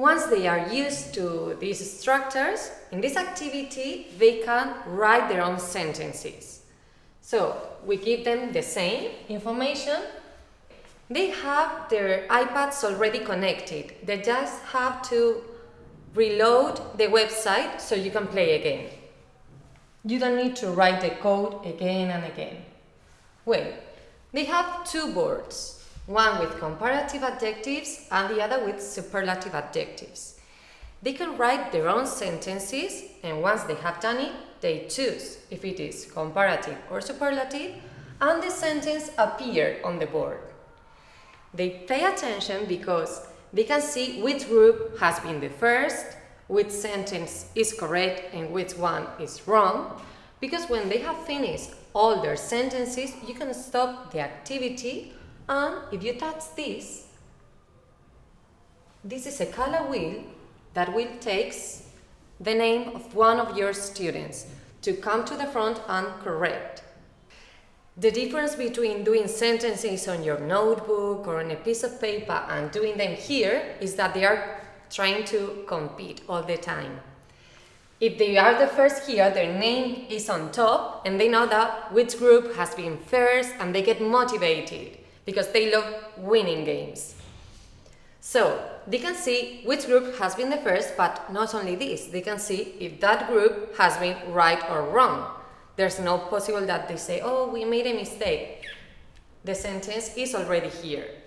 Once they are used to these structures, in this activity they can write their own sentences. So we give them the same information. They have their iPads already connected. They just have to reload the website so you can play again. You don't need to write the code again and again. Well, they have two boards. One with comparative adjectives and the other with superlative adjectives. They can write their own sentences, and once they have done it, they choose if it is comparative or superlative, and the sentence appears on the board. They pay attention because they can see which group has been the first, which sentence is correct and which one is wrong, because when they have finished all their sentences, you can stop the activity. And if you touch this, this is a color wheel. That wheel takes the name of one of your students to come to the front and correct. The difference between doing sentences on your notebook or on a piece of paper and doing them here is that they are trying to compete all the time. If they are the first here, their name is on top and they know that which group has been first and they get motivated, because they love winning games. So they can see which group has been the first, but not only this, they can see if that group has been right or wrong. There's no possible that they say, oh, we made a mistake. The sentence is already here.